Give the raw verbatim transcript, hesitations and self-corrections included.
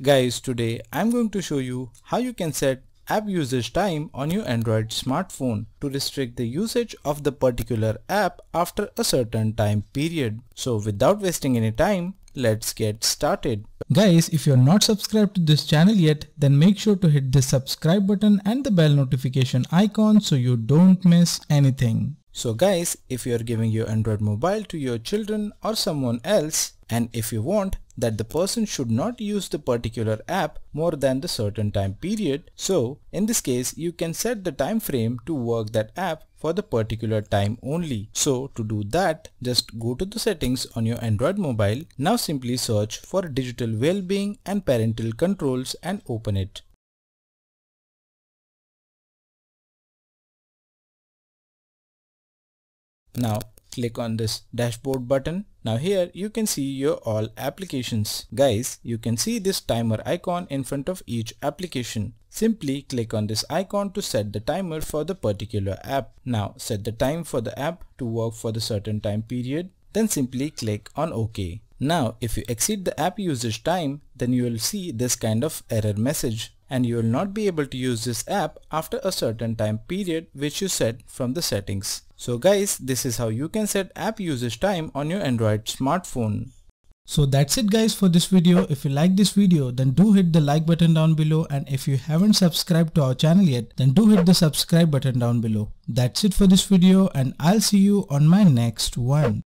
Guys, today I'm going to show you how you can set app usage time on your Android smartphone to restrict the usage of the particular app after a certain time period. So without wasting any time, let's get started. Guys, if you're not subscribed to this channel yet, then make sure to hit the subscribe button and the bell notification icon so you don't miss anything. So guys, if you're giving your Android mobile to your children or someone else, and if you want that the person should not use the particular app more than the certain time period, so in this case you can set the time frame to work that app for the particular time only. So to do that, just go to the settings on your Android mobile. Now simply search for digital well-being and parental controls and open it. Now click on this dashboard button. Now here you can see your all applications. Guys, you can see this timer icon in front of each application. Simply click on this icon to set the timer for the particular app. Now set the time for the app to work for the certain time period. Then simply click on OK. Now if you exceed the app usage time, then you will see this kind of error message, and you will not be able to use this app after a certain time period which you set from the settings. So guys, this is how you can set app usage time on your Android smartphone. So that's it guys for this video. If you like this video, then do hit the like button down below, and if you haven't subscribed to our channel yet, then do hit the subscribe button down below. That's it for this video, and I'll see you on my next one.